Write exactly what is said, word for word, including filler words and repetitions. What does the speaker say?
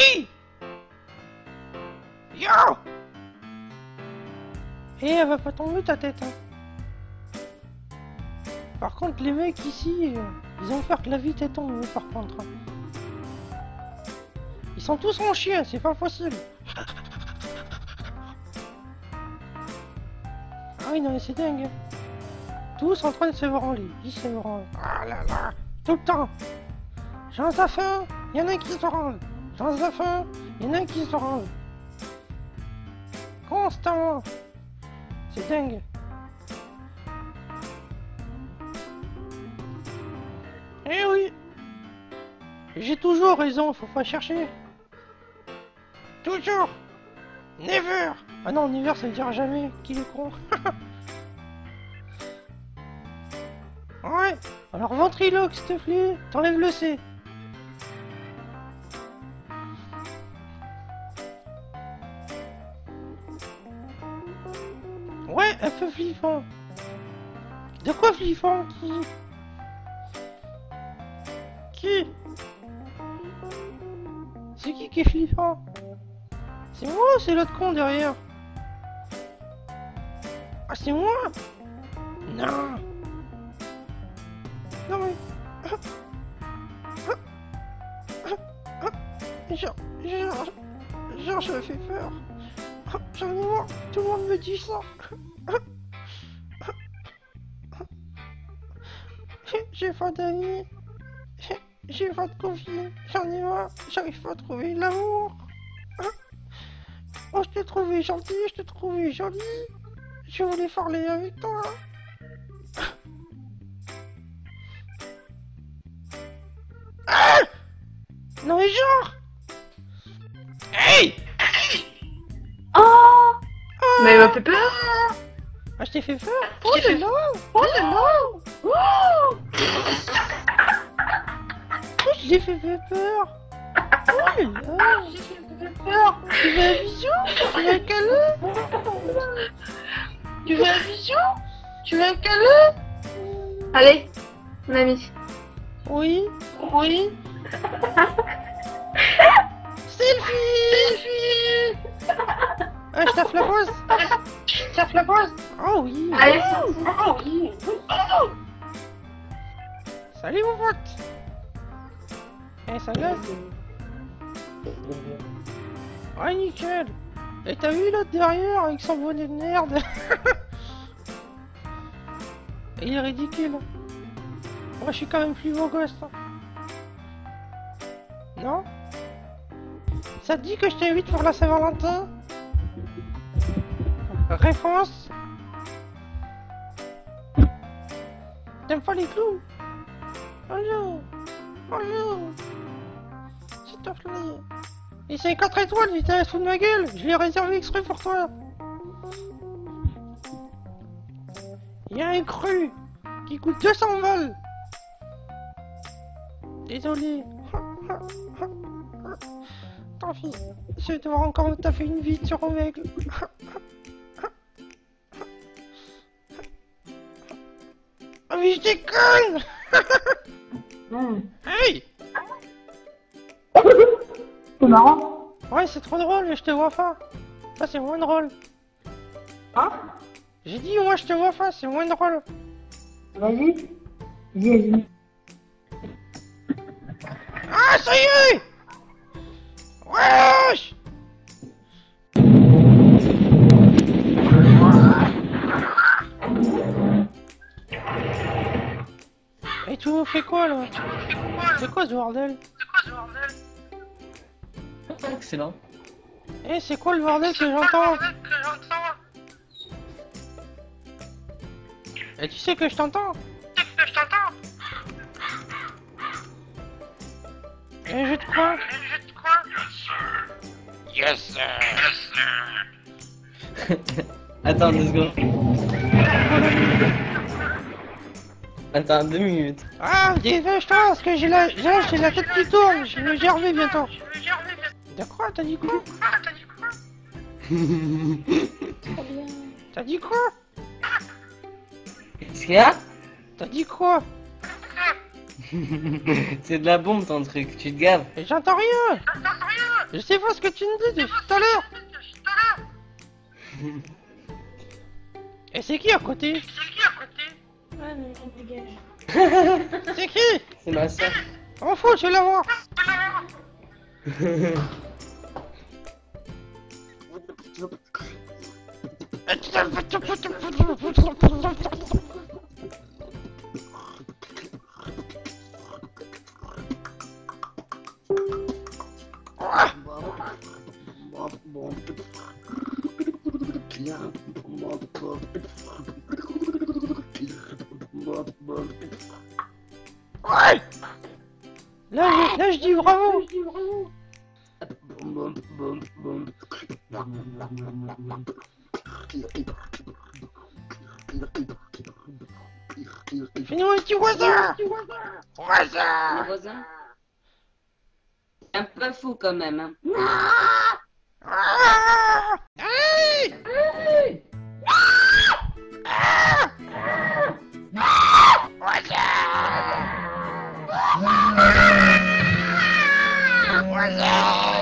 Hey! Yo! Et elle va pas tomber ta tête, hein. Par contre, les mecs ici, ils ont peur que la vie t'étonne, par contre. Ils sont tous en chien, c'est pas facile. Ah oui, non, mais c'est dingue. Tous en train de se voir en lit. Ils se branlent. Ah là là! Tout le temps! J'en ai faim! Il y en a qui se branlent! J'en ai faim! Il y en a qui se branlent! Constamment! C'est dingue! Eh oui! J'ai toujours raison, faut pas chercher! Toujours! Never! Ah non, never ça veut dire jamais, qu'il est con! Ouais! Alors ventriloque, s'il te plaît! T'enlèves le C! Ouais, un peu flippant. De quoi flippant? Qui? Qui? C'est qui qui est flippant? C'est moi ou c'est l'autre con derrière? Ah, c'est moi? Non. Non mais... Ah. Ah. Ah. Ah. Genre... Genre... Genre je me fais peur. J'en ai marre, tout le monde me dit ça. J'ai pas d'amis, j'ai pas de confiance, j'en ai marre, j'arrive pas à trouver l'amour. Oh, je t'ai trouvé gentil, je t'ai trouvé jolie, je voulais parler avec toi. Ah non mais genre. Hey. Oh. Mais il m'a fait peur. Ah, je t'ai fait peur. Oh là là. Oh là là. Oh, j'ai fait peur. Oh là là. J'ai fait peur. Tu veux un bisou? Tu veux un câlin? Tu veux un bisou? Tu veux un câlin? Allez, mon ami. Oui. Oui. Selfie. Selfie. Ah, je taffe la pause! Je taffe la pause! Oh oui! Allez, oh, oh, oui. Oh. Salut mon pote! Eh, ça glace! Ah, nickel! Et t'as vu l'autre derrière avec son bonnet de merde? Il est ridicule! Moi, je suis quand même plus beau gosse! Non? Ça te dit que je t'invite pour la Saint-Valentin? Réponse. T'aimes pas les clous? Oh non. Oh non. S'il te plaît. Et c'est quatre étoiles, il t'as sous de ma gueule. Je l'ai réservé exprès pour toi. Il y a un cru qui coûte deux cents balles. Désolé. Tant pis. Je vais devoir encore me taper une vie sur un mec. Ah mais je déconne. Mm. Hey. C'est marrant. Ouais, c'est trop drôle, je te vois pas. Ça c'est moins drôle. Hein? J'ai dit moi je te vois pas, c'est moins drôle. Vas-y. Vas-y. Ah ça y est. Wesh. Et tu me fais quoi là? C'est quoi ce bordel? C'est quoi ce bordel? Excellent. Eh, c'est quoi le bordel que j'entends? Et tu sais que je t'entends? Tu sais que je t'entends? Et je te crois. Et je te crois. Yes sir. Yes sir. Attends deux secondes. Attends, deux minutes. Ah, dépêche-toi, parce que j'ai la... Là, j'ai la tête qui tourne, je vais germer bientôt. D'accord, t'as dit quoi? T'as dit quoi? T'as dit quoi? Qu'est-ce qu'il y a? T'as dit quoi? C'est de la bombe ton truc, tu te gaves. J'entends rien. J'entends rien. Je sais pas ce que tu me dis depuis tout à l'heure. Et c'est qui à côté? C'est qui à côté? Ouais, mais on dégage. C'est qui? C'est ma soeur. En fou, je vais la voir. Ouais. Là, je, là je dis bravo. Je dis bravo. Fais-nous un petit voisin. Voisin. Voisin. Un peu fou quand même. Hein. Ah ah hey hey ah ah ah ah voisin. Voisin.